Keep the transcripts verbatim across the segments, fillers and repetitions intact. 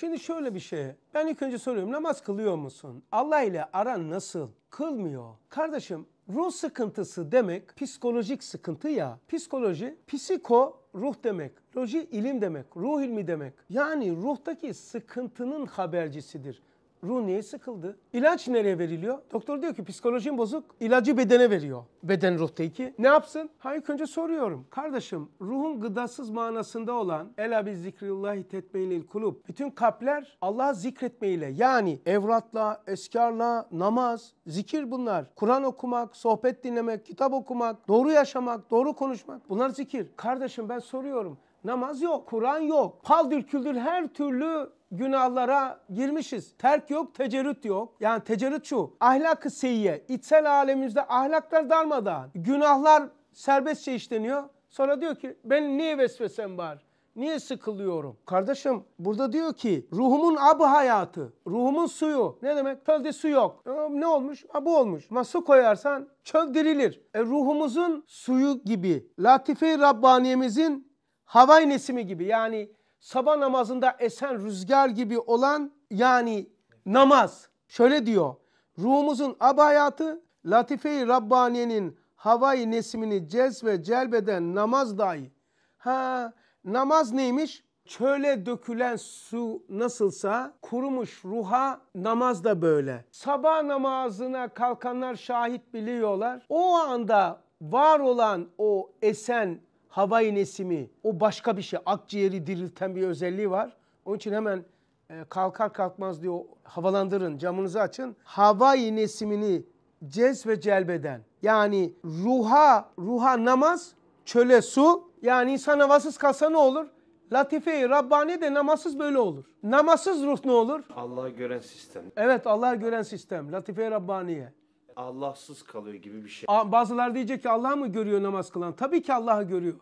Şimdi şöyle bir şey. Ben ilk önce soruyorum, namaz kılıyor musun? Allah ile aran nasıl? Kılmıyor. Kardeşim, ruh sıkıntısı demek psikolojik sıkıntı ya. Psikoloji, psiko ruh demek. Loji ilim demek. Ruh ilmi demek. Yani ruhtaki sıkıntının habercisidir. Ruh niye sıkıldı? İlaç nereye veriliyor? Doktor diyor ki psikolojin bozuk, ilacı bedene veriyor. Beden ruhtaki. Ne yapsın? Ha, ilk önce soruyorum. Kardeşim, ruhun gıdasız manasında olan Ela bi zikrillahi tetmeynil kulub. Bütün kalpler Allah'ı zikretmeyle, yani evratla, eskarla, namaz, zikir bunlar. Kur'an okumak, sohbet dinlemek, kitap okumak, doğru yaşamak, doğru konuşmak. Bunlar zikir. Kardeşim, ben soruyorum. Namaz yok, Kur'an yok, paldır küldür her türlü günahlara girmişiz. Terk yok, tecerrüt yok. Yani tecerrüt şu, ahlak-ı seyyiye, içsel alemimizde ahlaklar darmadağın. Günahlar serbestçe işleniyor. Sonra diyor ki, ben niye vesvesem var? Niye sıkılıyorum? Kardeşim, burada diyor ki ruhumun abı hayatı, ruhumun suyu. Ne demek? Çölde su yok. E, ne olmuş? Ha, bu olmuş. Ama su koyarsan çöl dirilir. E, ruhumuzun suyu gibi, latife-i Rabbaniye'mizin havai nesimi gibi, yani sabah namazında esen rüzgar gibi olan, yani namaz. Şöyle diyor, ruhumuzun ab hayatı, latife-i Rabbaniye'nin havai nesimini cezve celbeden namaz dahi. Ha, namaz neymiş? Çöle dökülen su nasılsa kurumuş ruha namaz da böyle. Sabah namazına kalkanlar şahit biliyorlar. O anda var olan o esen havai nesimi, o başka bir şey. Akciğeri dirilten bir özelliği var. Onun için hemen e, kalkar kalkmaz diyor, havalandırın, camınızı açın. Havai nesimini cez ve celbeden, yani ruha ruha namaz, çöle su. Yani insan havasız kalsa ne olur? Latife-i Rabbani de namazsız böyle olur. Namazsız ruh ne olur? Allah'ı gören sistem. Evet, Allah'ı gören sistem. Latife-i Rabbaniye. Allahsız kalıyor gibi bir şey. Bazılar diyecek ki Allah mı görüyor namaz kılan? Tabii ki Allah'ı görüyor.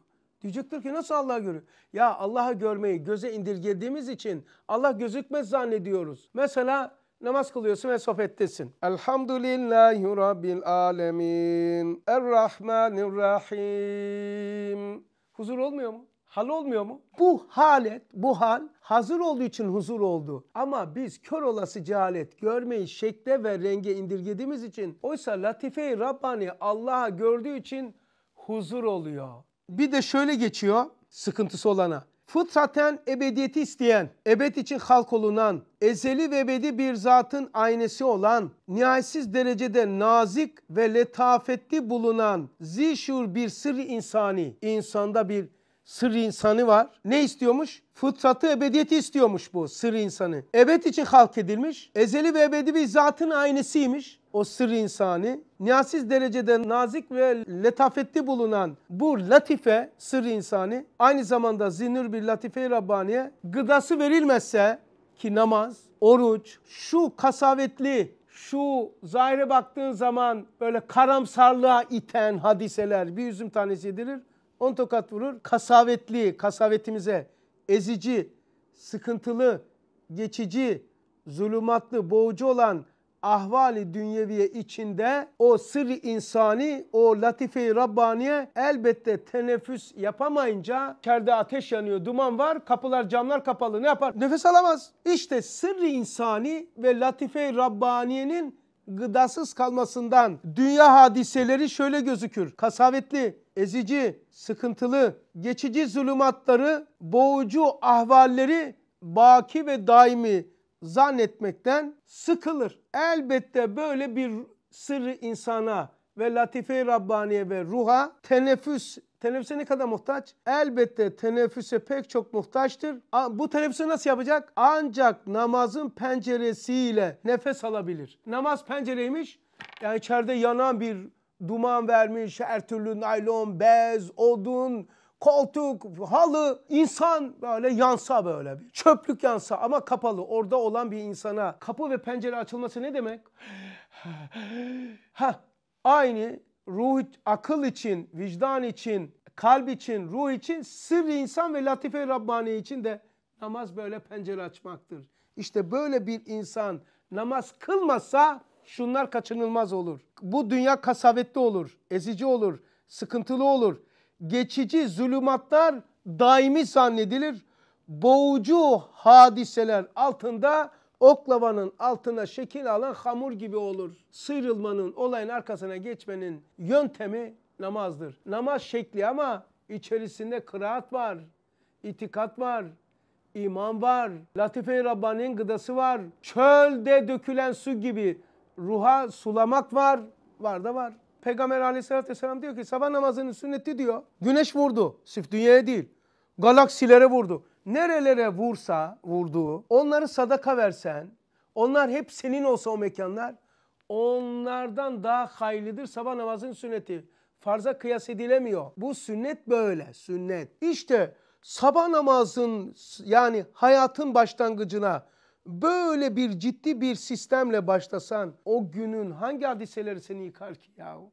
Diyecektir ki nasıl Allah'ı görüyor? Ya Allah'ı görmeyi göze indirgediğimiz için Allah gözükmez zannediyoruz. Mesela namaz kılıyorsun ve sohbettesin. Elhamdülillahi Rabbil Alemin. Errahmanirrahim. Huzur olmuyor mu? Hal olmuyor mu? Bu halet, bu hal hazır olduğu için huzur oldu. Ama biz kör olası cehalet, görmeyi şekle ve renge indirgediğimiz için, oysa latife-i Rabbani Allah'a gördüğü için huzur oluyor. Bir de şöyle geçiyor sıkıntısı olana. Fıtraten ebediyeti isteyen, ebed için halk olunan, ezeli ve ebedi bir zatın aynesi olan, nihayetsiz derecede nazik ve letafetli bulunan, zişur bir sırrı insani, insanda bir sırrı insanı var. Ne istiyormuş? Fıtratı ebediyeti istiyormuş bu sırrı insanı. Ebed için halk edilmiş. Ezeli ve ebedi bir zatın aynısıymış o sırrı insani. Nihayetsiz derecede nazik ve letafetli bulunan bu latife sırrı insani, aynı zamanda zinür bir latife-i Rabbaniye, gıdası verilmezse ki namaz, oruç, şu kasavetli, şu zahire baktığı zaman böyle karamsarlığa iten hadiseler bir üzüm tanesi edilir. On tokat vurur, kasavetli, kasavetimize, ezici, sıkıntılı, geçici, zulümatlı, boğucu olan ahvali dünyeviye içinde o sırrı insani, o latife-i Rabbaniye elbette teneffüs yapamayınca, içeride ateş yanıyor, duman var, kapılar, camlar kapalı, ne yapar? Nefes alamaz. İşte sırrı insani ve latife-i Rabbaniye'nin gıdasız kalmasından dünya hadiseleri şöyle gözükür. Kasavetli, ezici, sıkıntılı, geçici zulümatları, boğucu ahvalleri baki ve daimi zannetmekten sıkılır. Elbette böyle bir sırrı insana ve latife-i Rabbaniye ve ruha teneffüs, teneffüse ne kadar muhtaç? Elbette teneffüse pek çok muhtaçtır. Bu teneffüsü nasıl yapacak? Ancak namazın penceresiyle nefes alabilir. Namaz pencereymiş, yani içeride yanan bir duman vermiş, her türlü naylon, bez, odun, koltuk, halı, insan böyle yansa, böyle bir çöplük yansa ama kapalı, orada olan bir insana kapı ve pencere açılması ne demek? Ha, aynı ruh, akıl için, vicdan için, kalp için, ruh için, sırrı insan ve latife-i Rabbani için de namaz böyle pencere açmaktır. İşte böyle bir insan namaz kılmasa şunlar kaçınılmaz olur. Bu dünya kasavetli olur, ezici olur, sıkıntılı olur. Geçici zulümatlar daimi zannedilir. boğucu hadiseler altında oklavanın altına şekil alan hamur gibi olur. Sıyrılmanın, olayın arkasına geçmenin yöntemi namazdır. Namaz şekli ama içerisinde kıraat var, itikat var, iman var, Latife-i Rabbani'nin gıdası var, çölde dökülen su gibi ruha sulamak var, var da var. Peygamber aleyhissalatü vesselam diyor ki sabah namazının sünneti diyor. Güneş vurdu, sırf dünyaya değil, galaksilere vurdu. Nerelere vursa vurduğu, onları sadaka versen, onlar hep senin olsa o mekanlar, onlardan daha hayırlıdır sabah namazının sünneti. Farza kıyas edilemiyor. Bu sünnet böyle, sünnet. İşte sabah namazın yani hayatın başlangıcına böyle bir ciddi bir sistemle başlasan o günün hangi hadiseleri seni yıkar ki yahu?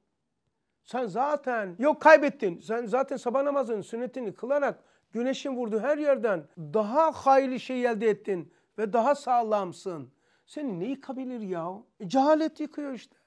Sen zaten yok kaybettin. Sen zaten sabah namazının sünnetini kılarak güneşin vurduğu her yerden daha hayırlı şey elde ettin ve daha sağlamsın. Seni ne yıkabilir yahu? Cehalet yıkıyor işte.